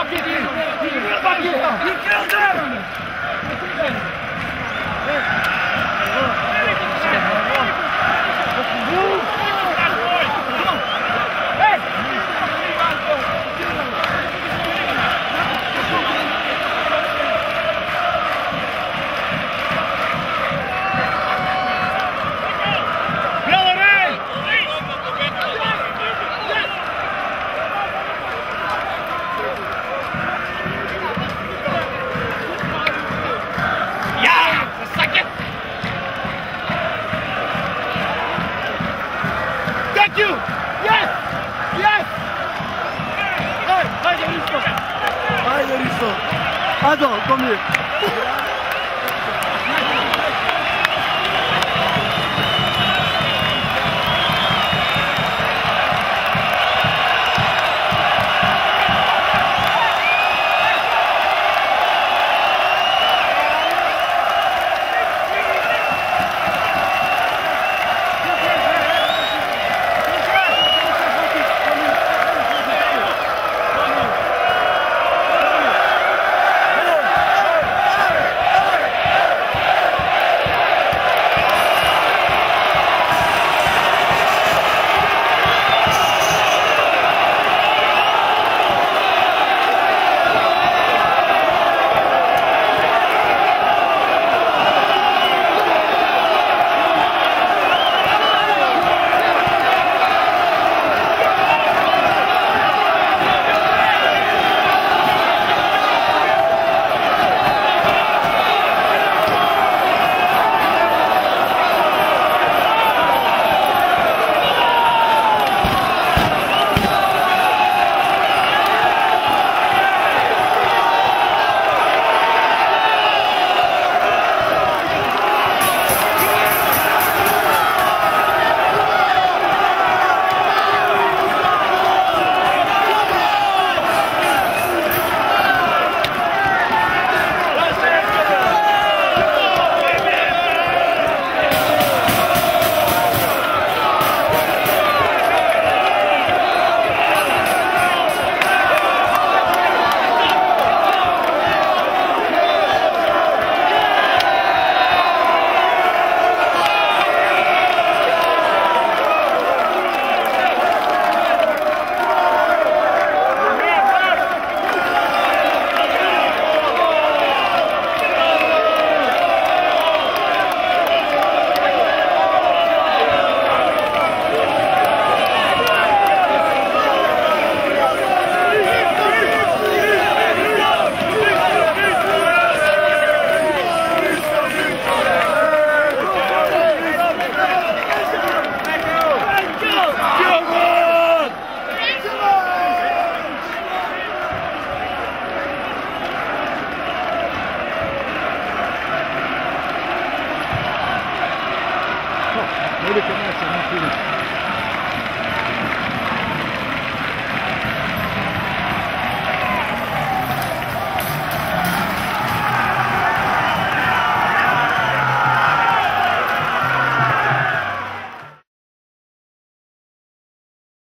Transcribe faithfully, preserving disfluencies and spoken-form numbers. Fuck it, he fuck it, he killed him! Adore, come here. Look at that, I'm not kidding.